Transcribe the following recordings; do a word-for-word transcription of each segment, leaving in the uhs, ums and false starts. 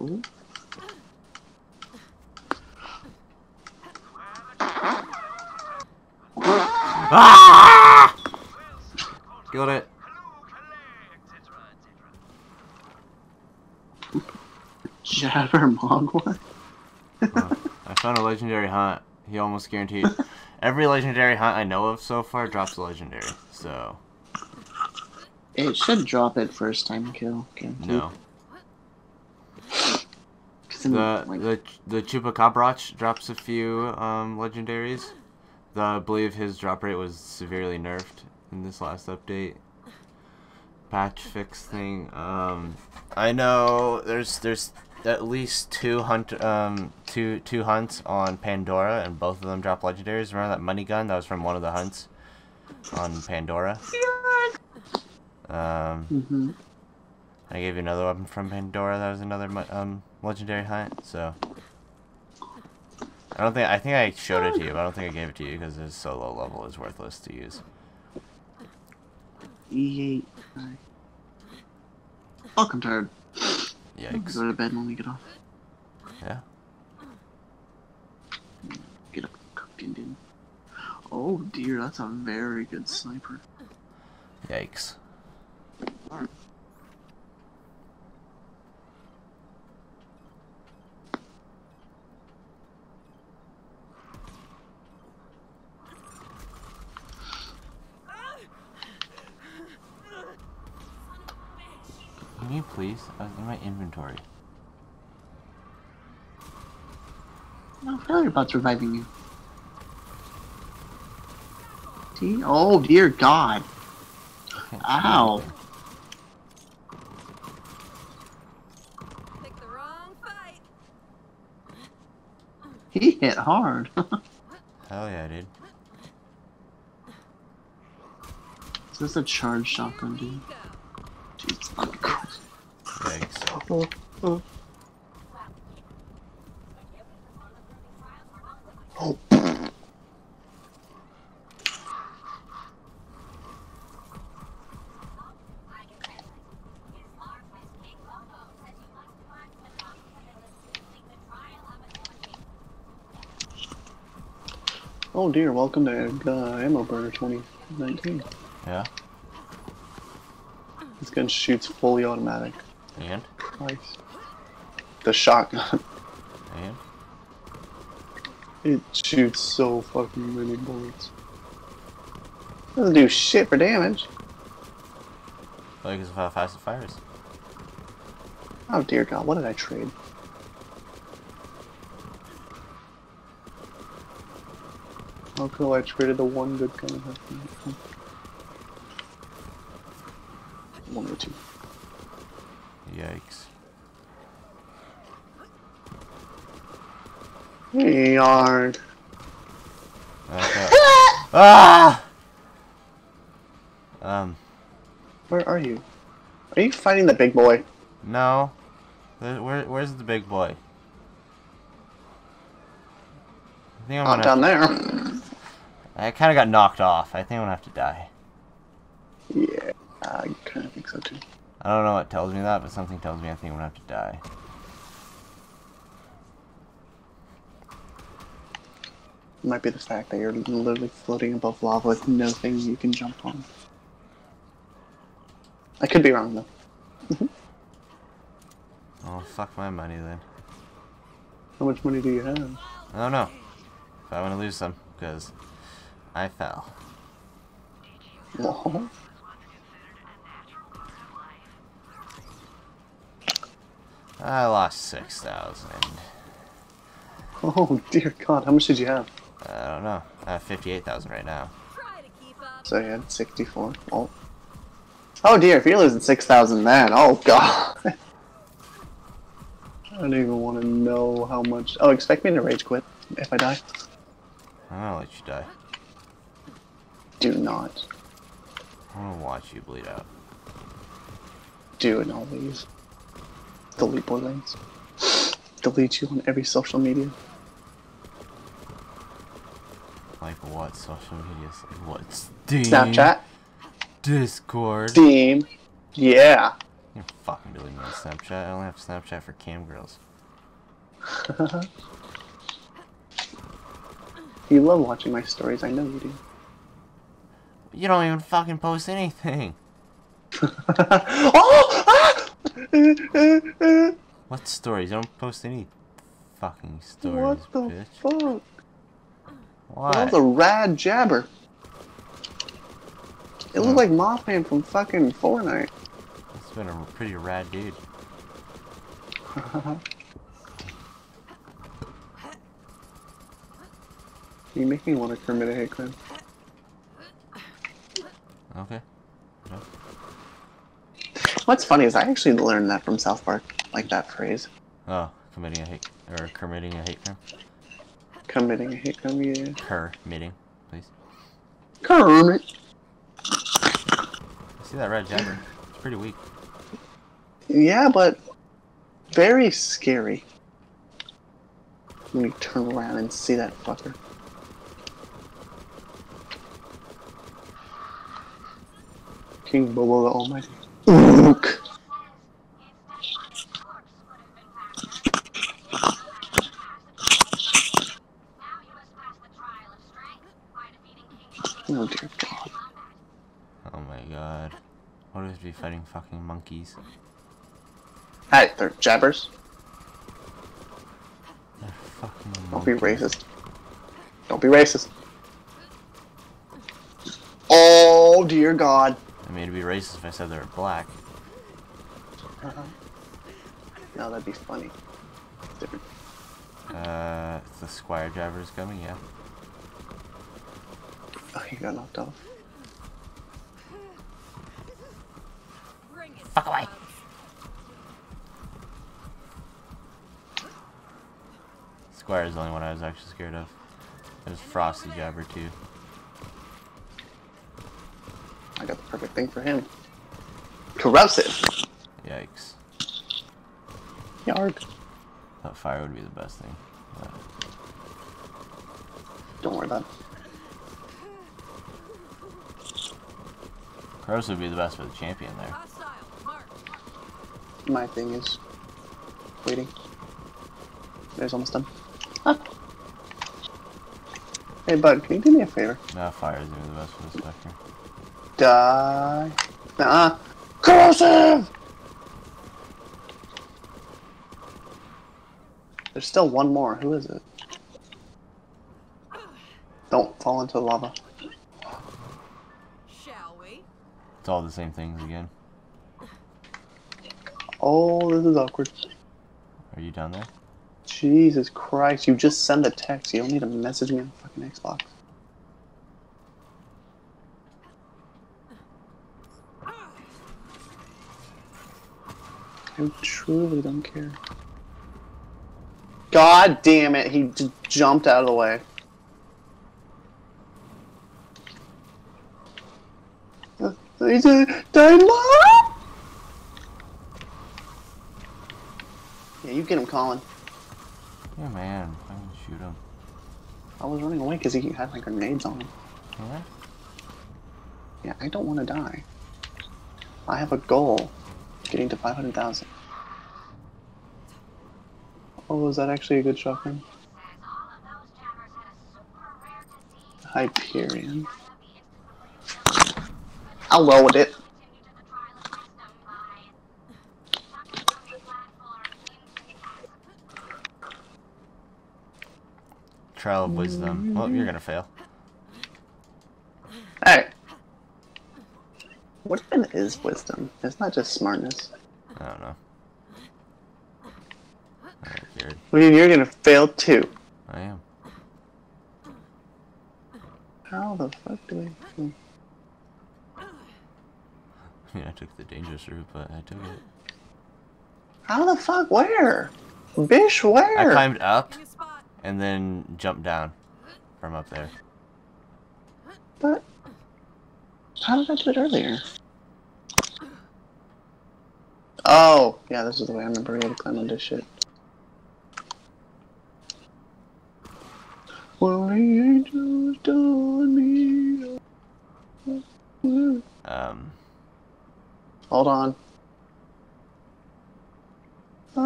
Ooh. Ah! Got it. Jabber Mogwai? uh, I found a legendary hunt. He almost guaranteed. Every legendary hunt I know of so far drops a legendary, so. It should drop it first time kill, guaranteed. No. The, like... the, the Chupacabrach drops a few um, legendaries. The, I believe his drop rate was severely nerfed in this last update. Patch fix thing. Um, I know there's there's at least two hunt um two two hunts on Pandora, and both of them drop legendaries. Remember that money gun? That was from one of the hunts on Pandora. Um, mm-hmm. I gave you another weapon from Pandora. That was another um legendary hunt. So I don't think I think I showed it to you, but I don't think I gave it to you because it's so low level. It's worthless to use. E eight. Fuck, I'm tired. Yeah. I'll go to bed when we get off. Yeah. Get up, fucking dude. Oh dear, that's a very good sniper. Yikes. Alright. Can you please? I was in my inventory. No, failure bot's reviving you. See? Oh dear God! Ow! Pick the wrong fight. He hit hard. Hell yeah, dude! Is this a charged shotgun, dude? Jeez, fucking Christ. Yikes. Oh, oh. Oh. Oh dear, welcome to uh, Ammo Burner twenty nineteen. Yeah. This gun shoots fully automatic. And? Nice. The shotgun. And? It shoots so fucking many bullets. Doesn't do shit for damage. Like it's how fast it fires. Oh dear God, what did I trade? How cool, I traded the one good gun I have. One or two. Yikes. Yard. Okay. Ah! Um. Where are you? Are you fighting the big boy? No. Where? Where's the big boy? I think I'm gonna... down there. I kind of got knocked off. I think I'm gonna have to die. Yeah. I kind of think so too. I don't know what tells me that, but something tells me I think I'm gonna have to die. It might be the fact that you're literally floating above lava with nothing you can jump on. I could be wrong though. Oh, fuck my money then. How much money do you have? I don't know. If I want to lose some, because I fell. What? I lost six thousand. Oh dear God! How much did you have? I don't know. I have fifty-eight thousand right now. So you had sixty-four. Oh. Oh dear! If you're losing six thousand, then oh God! I don't even want to know how much. Oh, expect me to rage quit if I die. I'm gonna let you die. Do not. I'm gonna watch you bleed out. Do and I'll leave. Delete Borderlands. Delete you on every social media. Like what social media? Like what? Steam. Snapchat. Discord. Steam. Yeah. You don't fucking believe me on Snapchat. I only have Snapchat for cam girls. You love watching my stories, I know you do. You don't even fucking post anything. Oh! Ah! What stories? I don't post any fucking stories. What the bitch. fuck? Why? That was a rad jabber. It looked like Mothman from fucking Fortnite. That's been a pretty rad dude. You make me want to commit a hate crime. Okay. No. What's funny is I actually learned that from South Park, like that phrase. Oh, committing a hate or committing a hate crime. Committing a hate crime, yeah. Kermitting, please. Kermit. See that red jabber? It's pretty weak. Yeah, but very scary. When you turn around and see that fucker. King Bobo the Almighty. Look. Oh dear God. Oh my God. What if we fighting fucking monkeys? Hey, they're jabbers. They're fucking monkeys. Don't be racist. Don't be racist. Oh dear God. I mean, it'd be racist if I said they were black. Uh-huh. No, that'd be funny. It's different. Uh, it's the Squire Jabber's coming, yeah. Oh, he got knocked off. Fuck away! Squire's the only one I was actually scared of. There's Frosty Jabber, too. I got the perfect thing for him. Corrosive! Yikes. Yarg. That fire would be the best thing. Yeah. Don't worry about it. Corrosive would be the best for the champion there. My thing is waiting. There's almost done. Huh. Hey bud, can you do me a favor? No, fire is gonna be the best for this spectre. Die. Nah. Corrosive! There's still one more. Who is it? Don't fall into the lava. Shall we? It's all the same things again. Oh, this is awkward. Are you down there? Jesus Christ, you just send a text. You don't need to message me on fucking Xbox. I truly don't care. God damn it, he just jumped out of the way. He's a dynamo! Yeah, you get him, Colin. Yeah, man. I didn't shoot him. I was running away because he had like grenades on him. What? Yeah, I don't want to die. I have a goal. Getting to five hundred thousand. Oh, was that actually a good shotgun? Hyperion. I'll load it. Trial of wisdom. Well, you're gonna fail. Hey. What even is wisdom? It's not just smartness. I don't know. Right, I mean, you're gonna fail too. I am. How the fuck do I... Hmm. I mean, I took the dangerous route, but I took it. How the fuck? Where? Bish, where? I climbed up, and then jumped down from up there. But... how did I do it earlier? Oh, yeah, this is the way I remember we had to climb on this shit. Well, the angels done me. Um. Hold on.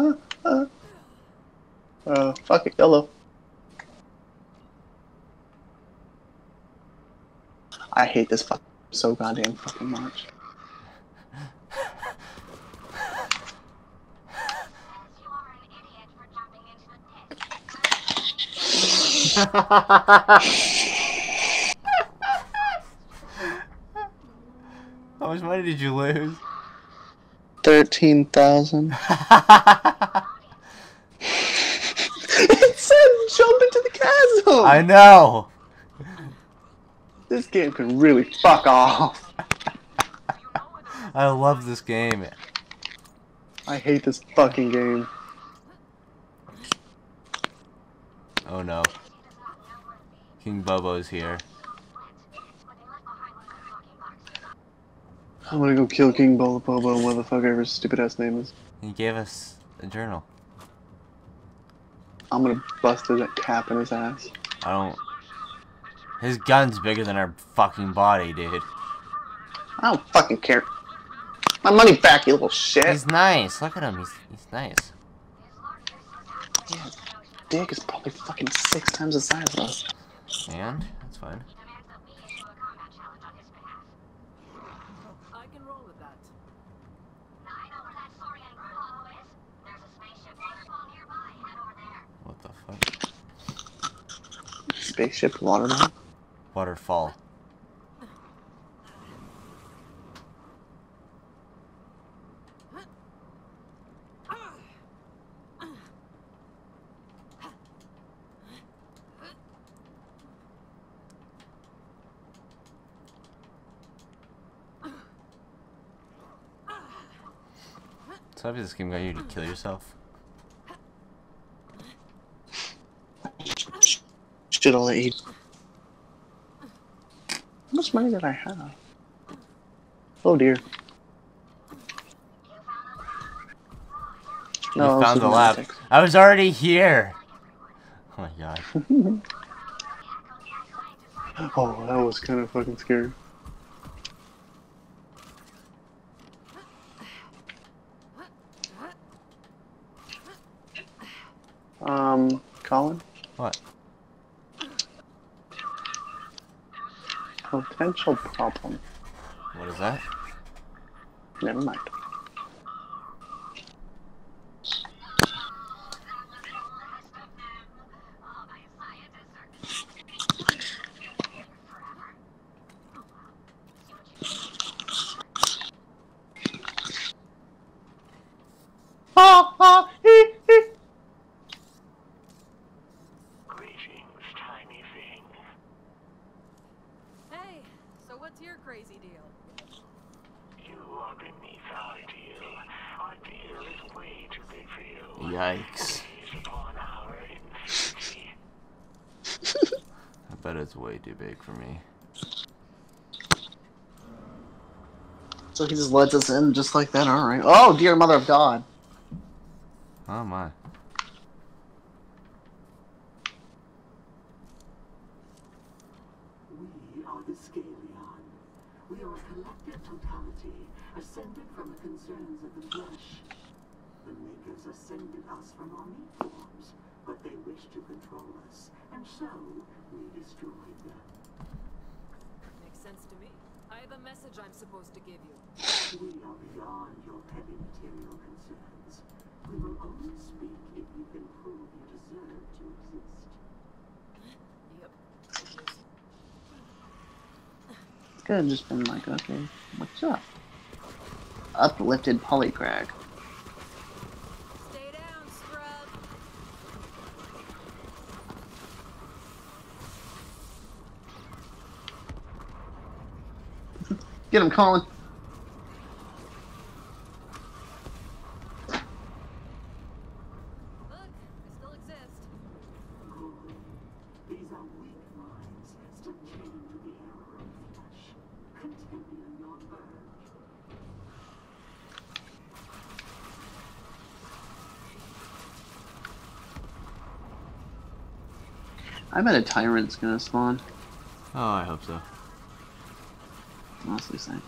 Uh, uh. Uh, fuck it, yellow. I hate this fucking so goddamn fucking much. How much money did you lose? Thirteen thousand. It said jump into the chasm. I know. This game can really fuck off. I love this game. I hate this fucking game. Oh no. King Bobo's here. I wanna go kill King Bobo, whatever the fuck ever his stupid ass name is. He gave us a journal. I'm gonna bust his cap in his ass. I don't. His gun's bigger than our fucking body, dude. I don't fucking care. My money back, you little shit. He's nice. Look at him. He's he's nice. Yeah, his dick is probably fucking six times the size of us. And that's fine. I can roll with that. Now I know where that Saurian Grotto is. There's a spaceship waterfall nearby. Head over there. What the fuck? Spaceship waterfall? Waterfall. So obviously this game got you to kill yourself. Shit, all I eat. How much money did I have? Oh dear. No, you found the lab. I was already here. Oh my god. Oh, that was kind of fucking scary. Um, Colin? What? Potential problem. What is that? Never mind. Ha ha! Yikes. I bet it's way too big for me. So he just lets us in just like that, alright. Oh, dear mother of God. Oh my. We are the Scalion. We are a collective totality, ascended from the concerns of the flesh. The Makers ascended us from our meat forms, but they wished to control us, and so we destroyed them. Makes sense to me. I have a message I'm supposed to give you. We are beyond your petty material concerns. We will only speak if you can prove you deserve to exist. Yep. It could have just been like, okay, what's up? Uplifted Polycrag. Get him, Colin. Look, they still exist. These are weak minds, still chained to the arrow of flesh. Continue your birth. I bet a tyrant's gonna spawn. Oh, I hope so. Honestly, same.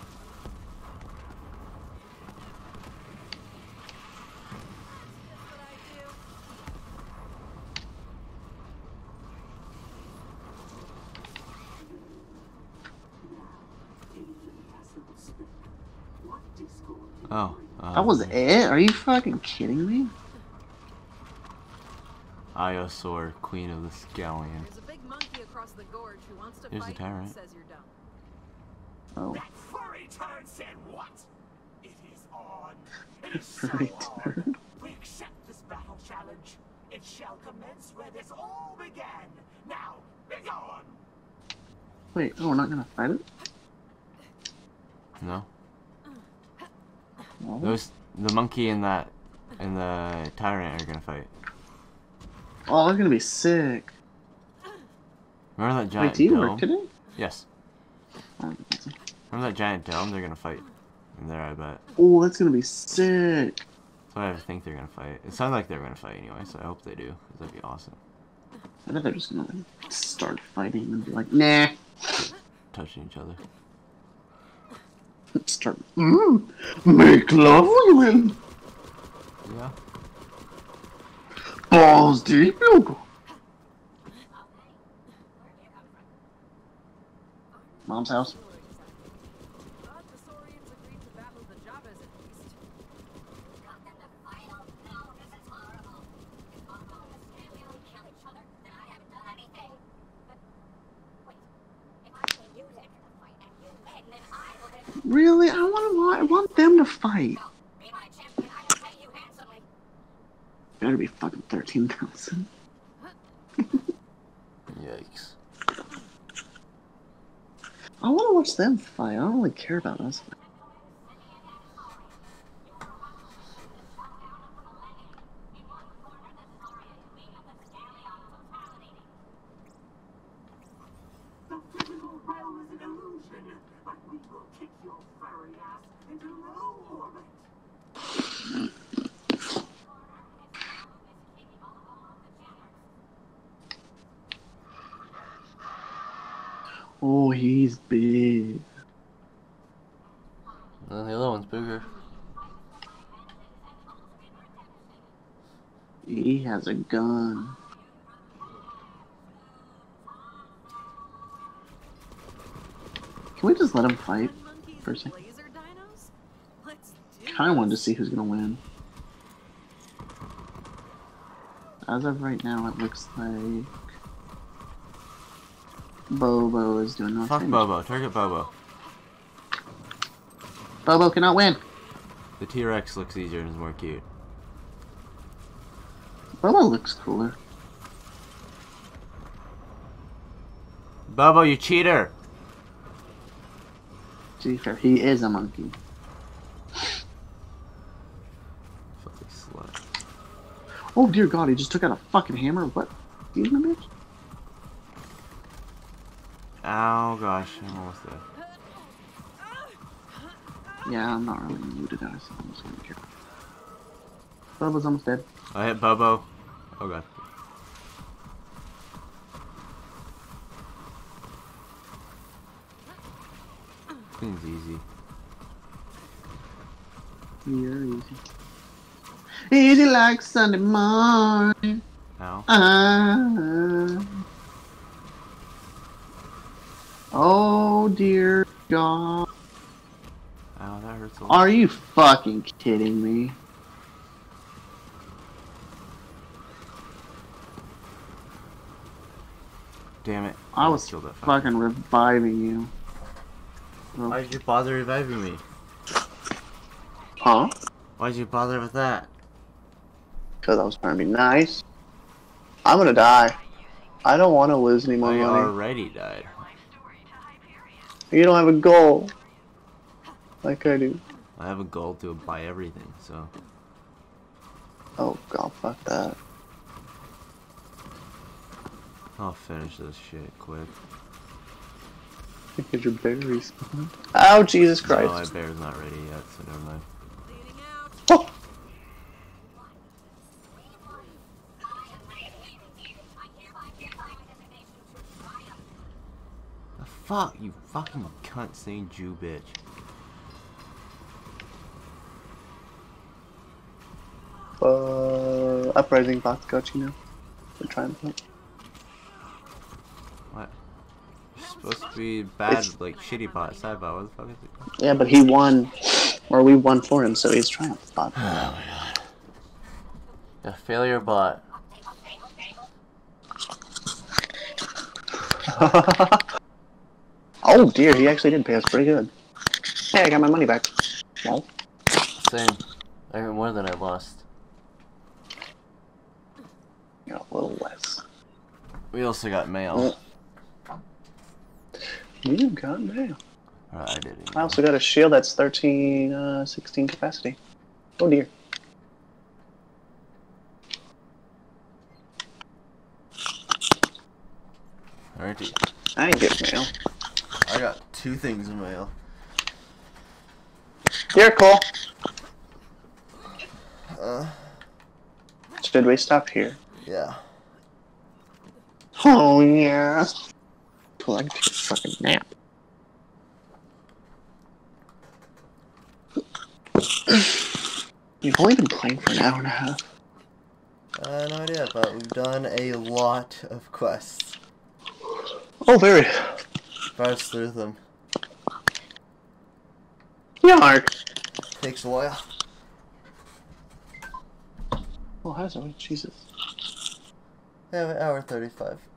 Oh. Um, that was it? Are you fucking kidding me? Iosaur, Queen of the Scalion. There's a big monkey across the gorge who wants to Here's fight the tyrant. Says you're dumb. Oh. That furry turd said what? It is on. It is so on. We accept this battle challenge. It shall commence where this all began. Now, be gone. Wait, oh, we're not gonna fight it? No. no. Those, the monkey and that, and the tyrant are gonna fight. Oh, they're gonna be sick. Remember that giant Wait, do you dome? Work today? Yes. Remember that giant dome? They're gonna fight in there, I bet. Oh, that's gonna be sick. So I think they're gonna fight. It sounds like they're gonna fight anyway, so I hope they do. Cause that'd be awesome. I bet they're just gonna like, start fighting and be like, nah. Touching each other. Start. Mm, make love, we win. Yeah. Balls deep, you go. Mom's house. Really? I want to. I want them to fight. Better be fucking thirteen thousand. Yikes! I want to watch them fight. I don't really care about us. Oh, he's big. And then the other one's bigger. He has a gun. Can we just let him fight for a second? Kinda wanted to see who's gonna win. As of right now, it looks like Bobo is doing nothing. Fuck Bobo. Target Bobo. Bobo cannot win. The T-Rex looks easier and is more cute. Bobo looks cooler. Bobo, you cheater! Cheater. He is a monkey. Fucking slut. Oh dear God! He just took out a fucking hammer. What? You in the bitch? Oh gosh, I'm almost there. Yeah, I'm not really new to guys, so I'm just gonna kill. Bubba's almost dead. I hit Bubbo. Oh god. Thing's easy. You're easy. Easy like Sunday morning. Ow. Uh, Oh dear God! Oh, that hurts a lot. Are you fucking kidding me? Damn it! I, I was killed that fucking reviving you. Oh. Why did you bother reviving me? Huh? Why did you bother with that? Because I was trying to be nice. I'm gonna die. I don't want to lose any more money. I already died. You don't have a goal, like I do. I have a goal to buy everything, so. Oh God, fuck that. I'll finish this shit quick. Because your berries. Oh Jesus Christ! No, my bear's not ready yet, so never mind. Oh. Fuck you fucking cunt Saint Jew bitch. Uh uprising box got you now. We're trying to What? You're supposed to be bad it's... like shitty bot, side bot, what the fuck is it? Yeah, but he won. Or we won for him, so he's triumph bot. Oh my god. A failure bot. Oh dear, he actually did pay us pretty good. Hey, I got my money back. Well. Same. I earned more than I lost. Got a little less. We also got mail. You got mail. Right, I did. I also got a shield that's thirteen, uh, sixteen capacity. Oh dear. Alrighty. I didn't get mail. I got two things in mail. Here, Cole. Uh. Should we stop here? Yeah. Oh yeah. Cool. I can take a fucking nap. You've only been playing for an hour and a half. Uh, no idea, but we've done a lot of quests. Oh, very. Fast through them. Yark. Takes a while. Well, how's it? Jesus. Yeah, an hour thirty-five.